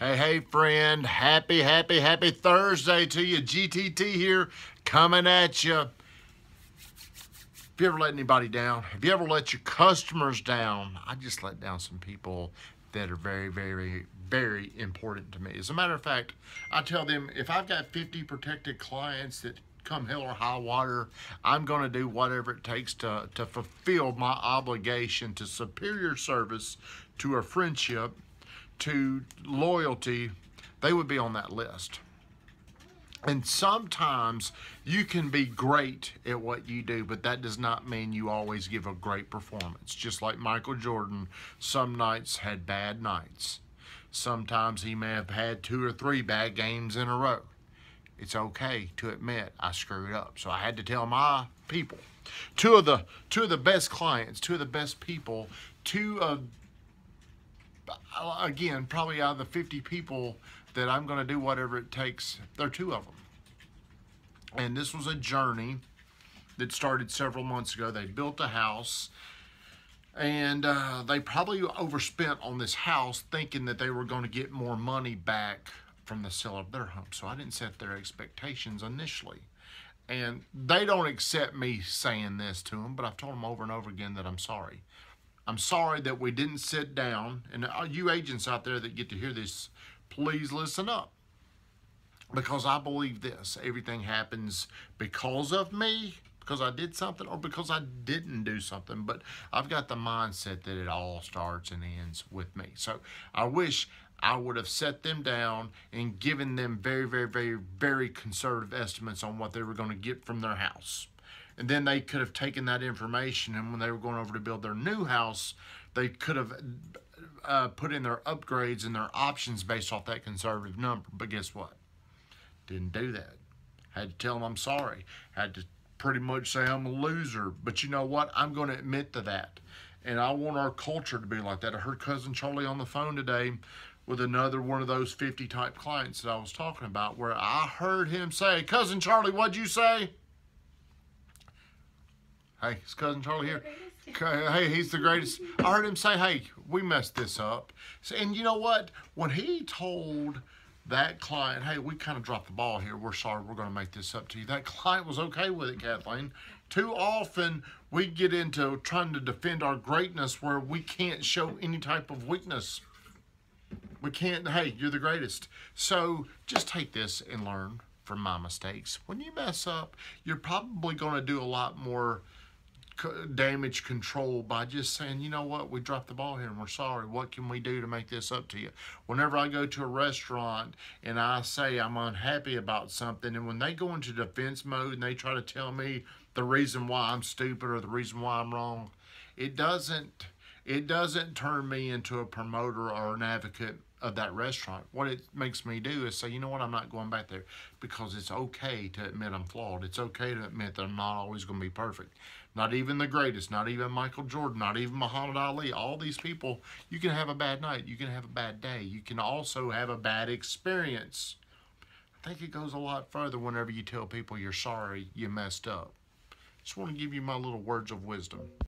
Hey, friend. Happy Thursday to you. GTT here, coming at you. Have you ever let anybody down? Have you ever let your customers down? I just let down some people that are very, very important to me. As a matter of fact, I tell them, if I've got 50 protected clients that come hell or high water, I'm going to do whatever it takes to fulfill my obligation to superior service, to a friendship, to loyalty. They would be on that list. And sometimes you can be great at what you do, but that does not mean you always give a great performance. Just like Michael Jordan, some nights had bad nights. Sometimes he may have had 2 or 3 bad games in a row. It's okay to admit I screwed up. So I had to tell my people, two of the best clients, two of the best people, again, probably out of the 50 people that I'm going to do whatever it takes, there are 2 of them. And this was a journey that started several months ago. They built a house, and they probably overspent on this house thinking that they were going to get more money back from the sale of their home. So I didn't set their expectations initially. And they don't accept me saying this to them, but I've told them over and over again that I'm sorry. I'm sorry that we didn't sit down. And all you agents out there that get to hear this, please listen up. Because I believe this, everything happens because of me, because I did something, or because I didn't do something. But I've got the mindset that it all starts and ends with me. So I wish I would have set them down and given them very, very conservative estimates on what they were going to get from their house. And then they could have taken that information, and when they were going over to build their new house, they could have put in their upgrades and their options based off that conservative number. But guess what? Didn't do that. Had to tell them I'm sorry. Had to pretty much say I'm a loser. But you know what? I'm going to admit to that. And I want our culture to be like that. I heard Cousin Charlie on the phone today with another one of those 50 type clients that I was talking about, where I heard him say, Cousin Charlie, what'd you say? Hey, it's Cousin Charlie here. Hey, he's the greatest. I heard him say, hey, we messed this up. And you know what? When he told that client, hey, we kind of dropped the ball here. We're sorry. We're going to make this up to you. That client was okay with it, Kathleen. Too often we get into trying to defend our greatness where we can't show any type of weakness. We can't, hey, you're the greatest. So just take this and learn from my mistakes. When you mess up, you're probably going to do a lot more damage control by just saying, you know what, we dropped the ball here and we're sorry. What can we do to make this up to you? Whenever I go to a restaurant and I say I'm unhappy about something, and when they go into defense mode and they try to tell me the reason why I'm stupid or the reason why I'm wrong, it doesn't turn me into a promoter or an advocate of that restaurant. What it makes me do is say, you know what, I'm not going back there, because it's okay to admit I'm flawed. It's okay to admit that I'm not always going to be perfect. Not even the greatest, not even Michael Jordan, not even Muhammad Ali. All these people, you can have a bad night. You can have a bad day. You can also have a bad experience. I think it goes a lot further whenever you tell people you're sorry you messed up. Just want to give you my little words of wisdom.